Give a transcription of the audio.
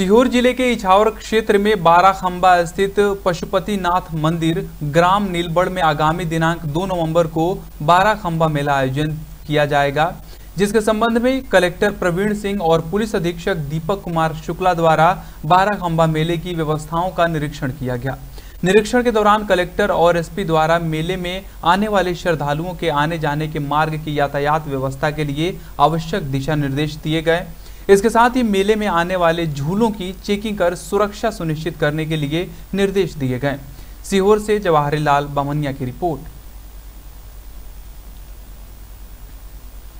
सीहोर जिले के इछावर क्षेत्र में बारह खम्बा स्थित पशुपतिनाथ मंदिर ग्राम नीलबड़ में आगामी दिनांक 2 नवंबर को बारह खम्बा मेला आयोजन किया जाएगा, जिसके संबंध में कलेक्टर प्रवीण सिंह और पुलिस अधीक्षक दीपक कुमार शुक्ला द्वारा बारह खम्बा मेले की व्यवस्थाओं का निरीक्षण किया गया। निरीक्षण के दौरान कलेक्टर और एसपी द्वारा मेले में आने वाले श्रद्धालुओं के आने जाने के मार्ग की यातायात व्यवस्था के लिए आवश्यक दिशा निर्देश दिए गए। इसके साथ ही मेले में आने वाले झूलों की चेकिंग कर सुरक्षा सुनिश्चित करने के लिए निर्देश दिए गए। सीहोर से जवाहरलाल बमनिया की रिपोर्ट।